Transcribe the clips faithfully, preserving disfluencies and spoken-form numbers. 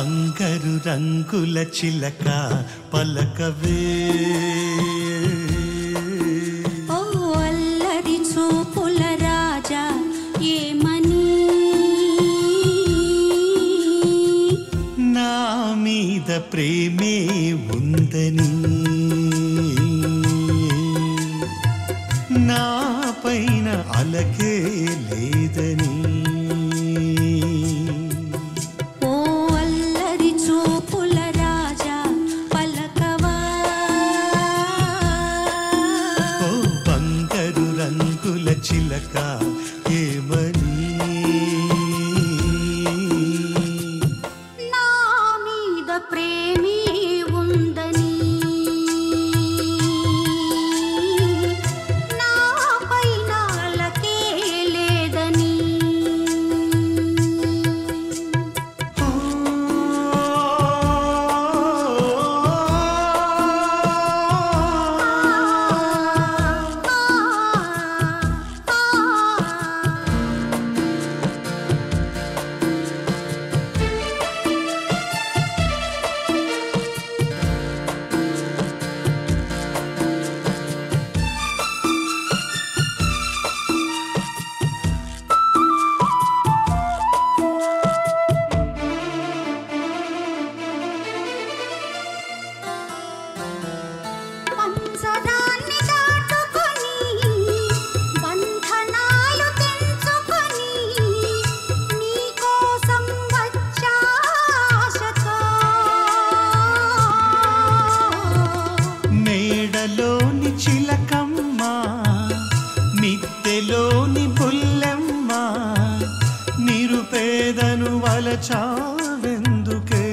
బంగారు రంగుల చిలక పలకవే ఓ అల్లరి చూపుల రాజా ఏమని నా మీద ప్రేమే ఉందని నా పైన అలకే లేదని చిలకా ఏమని నా మీద ప్రేమే ఉందని నా పైన అలకే లేదని చిలకమ్మ మిత్తెలోని బుల్లెమ్మ నిరుపేదను వలచావెందుకే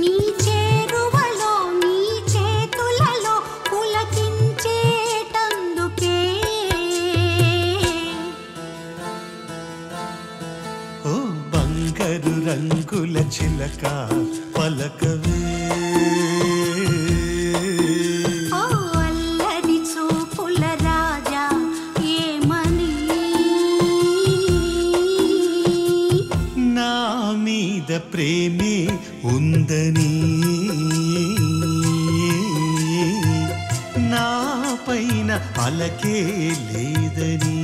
నీ చేరువలో నీ చేతులలో పులకించేటందుకే ఓ బంగారు రంగుల చిలక పలకవే ప్రేమే ఉందని నా పైన అలకే లేదని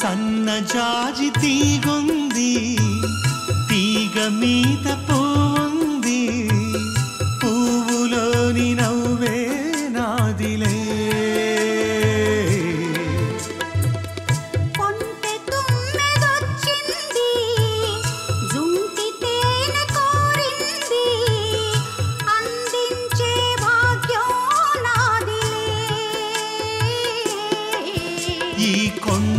సన్న జాజి తీగుంది తీగ మీద పువ్వుంది పువ్వులోని నవ్వే నాదిలే కొంటె తుమ్మెదొచ్చింది జుంటి తేనె కోరింది అందించే భాగ్యం నాదిలే ఈ కొండ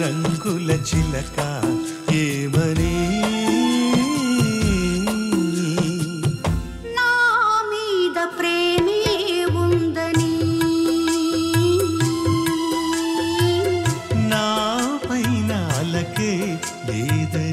రంగుల చిలక ఏమని నా మీద ప్రేమే ఉందని నా పైన అలకే లేదని.